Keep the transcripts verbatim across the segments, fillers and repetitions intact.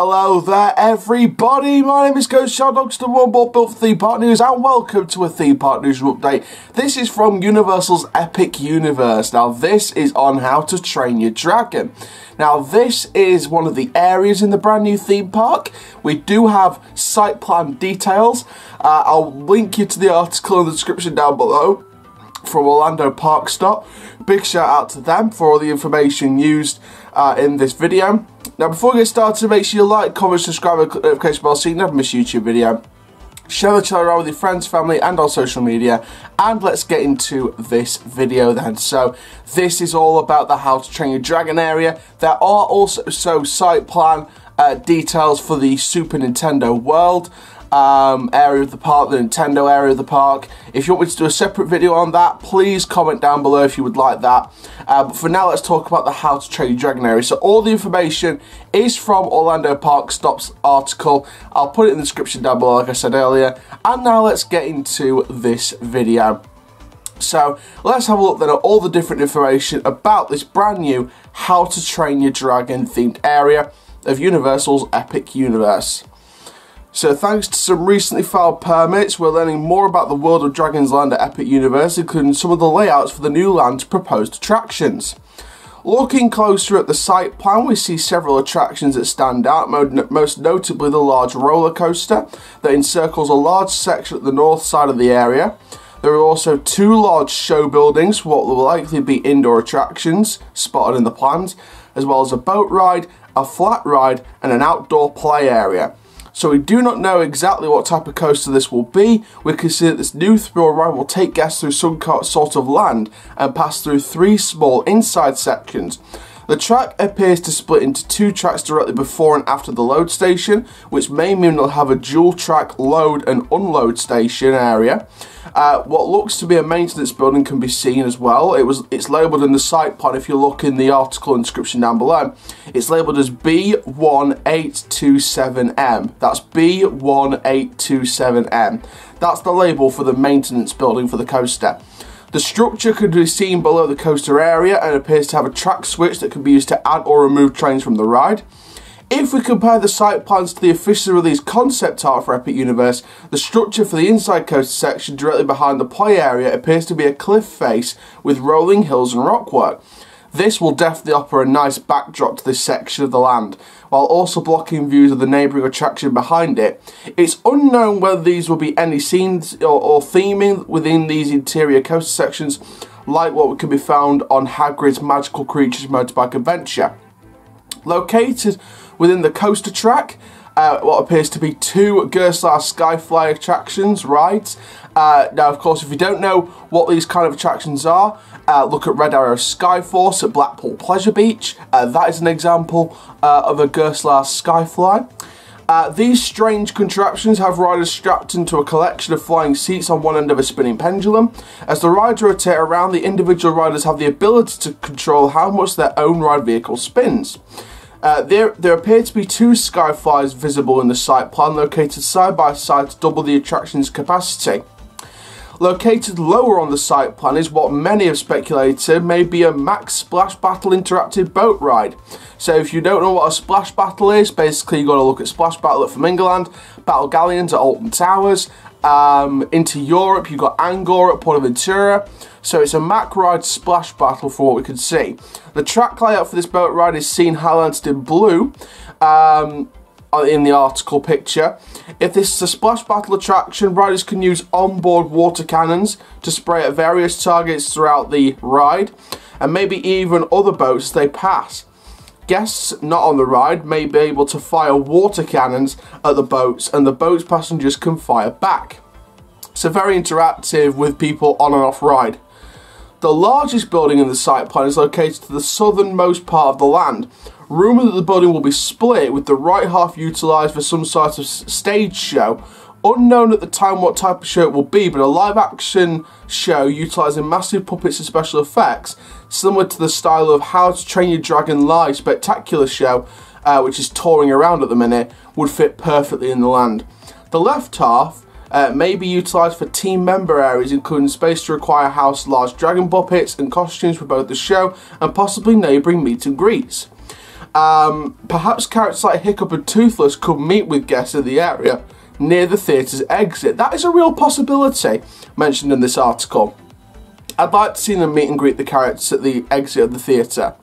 Hello there everybody, my name is GhostShotDogs, the one more built for Theme Park News, and welcome to a Theme Park Newsroom update. This is from Universal's Epic Universe. Now this is on How To Train Your Dragon. Now this is one of the areas in the brand new theme park. We do have site plan details. Uh, I'll link you to the article in the description down below from Orlando Park Stop. Big shout out to them for all the information used uh, in this video. Now before we get started, make sure you like, comment, subscribe and click the notification bell so you never miss a YouTube video. Share the channel around with your friends, family and on social media. And let's get into this video then. So this is all about the How To Train Your Dragon area. There are also so site plan uh, details for the Super Nintendo World um, area of the park, the Nintendo area of the park. If you want me to do a separate video on that, please comment down below if you would like that. Uh, but for now, let's talk about the How To Train Your Dragon area. So all the information is from Orlando Park Stop's article. I'll put it in the description down below, like I said earlier. And now let's get into this video. So let's have a look then at all the different information about this brand new How To Train Your Dragon themed area of Universal's Epic Universe. So thanks to some recently filed permits, we're learning more about the world of Dragon's Land at Epic Universe, including some of the layouts for the new land's proposed attractions. Looking closer at the site plan, we see several attractions that stand out, most notably the large roller coaster that encircles a large section at the north side of the area. There are also two large show buildings for what will likely be indoor attractions, spotted in the plans, as well as a boat ride, a flat ride and an outdoor play area. So we do not know exactly what type of coaster this will be. We can see that this new thrill ride will take guests through some sort of land and pass through three small inside sections. The track appears to split into two tracks directly before and after the load station, which may mean they'll have a dual track load and unload station area. Uh, what looks to be a maintenance building can be seen as well. It was it's labelled in the site plan. If you look in the article and description down below, it's labelled as B one eight two seven M. That's B one eight two seven M. That's the label for the maintenance building for the coaster. The structure could be seen below the coaster area and appears to have a track switch that can be used to add or remove trains from the ride. If we compare the site plans to the officially released concept art for Epic Universe, the structure for the inside coaster section directly behind the play area appears to be a cliff face with rolling hills and rockwork. This will definitely offer a nice backdrop to this section of the land, while also blocking views of the neighbouring attraction behind it. It's unknown whether these will be any scenes or, or theming within these interior coaster sections, like what can be found on Hagrid's Magical Creatures Motorbike Adventure. Located within the coaster track, uh, what appears to be two Gerstlauer Skyfly attractions, rides. Uh, now, of course, if you don't know what these kind of attractions are, uh, look at Red Arrow Skyforce at Blackpool Pleasure Beach. Uh, that is an example uh, of a Gerstlauer Skyfly. Uh, these strange contraptions have riders strapped into a collection of flying seats on one end of a spinning pendulum. As the rides rotate around, the individual riders have the ability to control how much their own ride vehicle spins. Uh, there, there appear to be two Skyflies visible in the site plan, located side by side to double the attraction's capacity. Located lower on the site plan is what many have speculated may be a Mack Splash Battle interactive boat ride. So if you don't know what a splash battle is, basically you've got to look at Splash Battle at Flamingoland, Battle Galleons at Alton Towers, um, into Europe you've got Angor at PortAventura. So it's a Mack Ride Splash Battle for what we could see. The track layout for this boat ride is seen highlighted in blue. Um, in the article picture. If this is a splash battle attraction, riders can use onboard water cannons to spray at various targets throughout the ride, and maybe even other boats as they pass. Guests not on the ride may be able to fire water cannons at the boats, and the boat's passengers can fire back. So very interactive with people on and off ride. The largest building in the site plan is located to the southernmost part of the land. Rumour that the building will be split, with the right half utilised for some sort of stage show. Unknown at the time what type of show it will be, but a live action show utilising massive puppets and special effects, similar to the style of How To Train Your Dragon live spectacular show, uh, which is touring around at the minute, would fit perfectly in the land. The left half uh, may be utilised for team member areas, including space to require house large dragon puppets and costumes for both the show and possibly neighbouring meet and greets. Um, perhaps characters like Hiccup and Toothless could meet with guests in the area near the theatre's exit. That is a real possibility mentioned in this article. I'd like to see them meet and greet the characters at the exit of the theatre.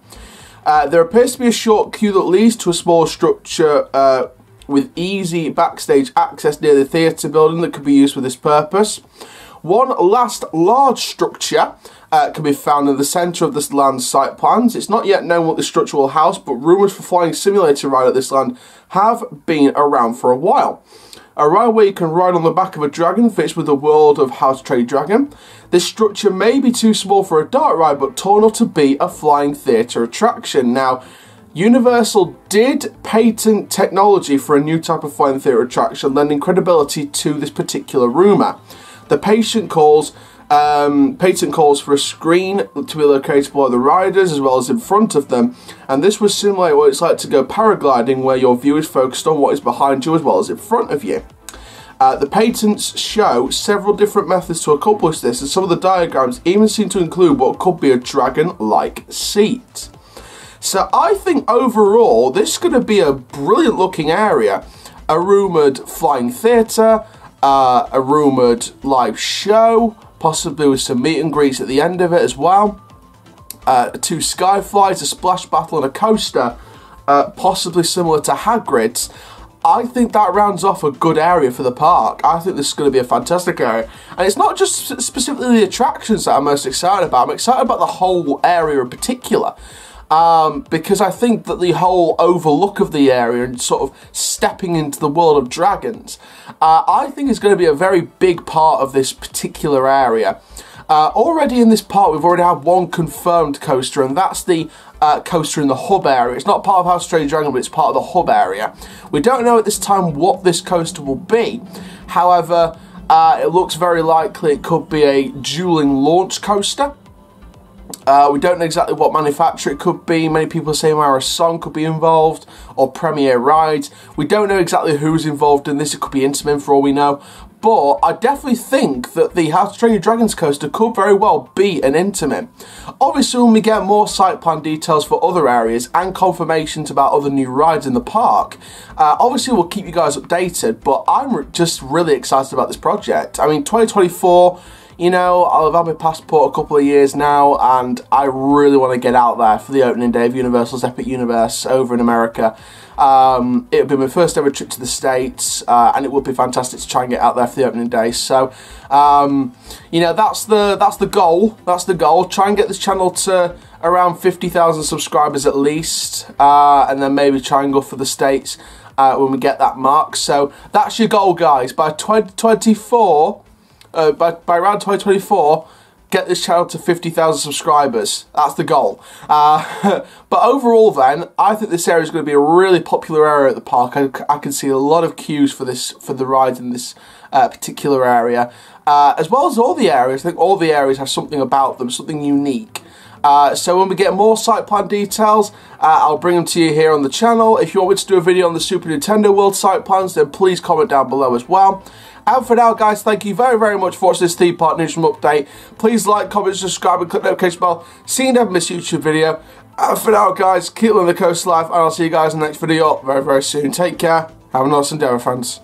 Uh, there appears to be a short queue that leads to a small structure uh, with easy backstage access near the theatre building that could be used for this purpose. One last large structure uh, can be found in the centre of this land's site plans. It's not yet known what the structure will house, but rumours for flying simulator ride at this land have been around for a while. A ride where you can ride on the back of a dragon fits with the world of How To Train Your Dragon. This structure may be too small for a dart ride, but tall enough to be a flying theatre attraction. Now, Universal did patent technology for a new type of flying theatre attraction, lending credibility to this particular rumour. The patent calls, um, patent calls for a screen to be located below the riders as well as in front of them, and this would simulate what it's like to go paragliding, where your view is focused on what is behind you as well as in front of you. Uh, the patents show several different methods to accomplish this, and some of the diagrams even seem to include what could be a dragon-like seat. So I think overall this is going to be a brilliant looking area. A rumoured flying theatre, Uh, a rumoured live show, possibly with some meet and greets at the end of it as well. Uh, two Skyflies, a splash battle and a coaster, uh, possibly similar to Hagrid's. I think that rounds off a good area for the park. I think this is going to be a fantastic area. And it's not just specifically the attractions that I'm most excited about. I'm excited about the whole area in particular. Um, because I think that the whole overlook of the area and sort of stepping into the world of dragons, uh, I think is going to be a very big part of this particular area. Uh, already in this part, we've already had one confirmed coaster, and that's the uh, coaster in the hub area. It's not part of How To Train Your Dragon, but it's part of the hub area. We don't know at this time what this coaster will be. However, uh, it looks very likely it could be a dueling launch coaster. Uh, we don't know exactly what manufacturer it could be. Many people say Mara Son could be involved, or Premier Rides. We don't know exactly who's involved in this. It could be Intamin for all we know. But I definitely think that the How To Train Your Dragon's coaster could very well be an Intamin. Obviously, when we get more site plan details for other areas and confirmations about other new rides in the park, uh, obviously we'll keep you guys updated. But I'm just really excited about this project. I mean, twenty twenty-four... You know, I'll have had my passport a couple of years now, and I really want to get out there for the opening day of Universal's Epic Universe over in America. Um, it'll be my first ever trip to the States, uh, and it would be fantastic to try and get out there for the opening day. So, um, you know, that's the that's the goal. That's the goal. Try and get this channel to around fifty thousand subscribers at least, uh, and then maybe try and go for the States uh, when we get that mark. So that's your goal, guys. By twenty twenty-four... Uh, by, by around twenty twenty-four, get this channel to fifty thousand subscribers. That's the goal. Uh, but overall then, I think this area is going to be a really popular area at the park. I, I can see a lot of queues for this, for the rides in this uh, particular area. Uh, as well as all the areas. I think all the areas have something about them, something unique. Uh, so when we get more site plan details, uh, I'll bring them to you here on the channel. If you want me to do a video on the Super Nintendo World site plans, then please comment down below as well. And for now, guys, thank you very, very much for watching this Theme Park Newsroom update. Please like, comment, subscribe, and click the notification bell so you never miss a YouTube video. And for now, guys, keep living the coast life, and I'll see you guys in the next video very, very soon. Take care. Have an awesome day, my friends.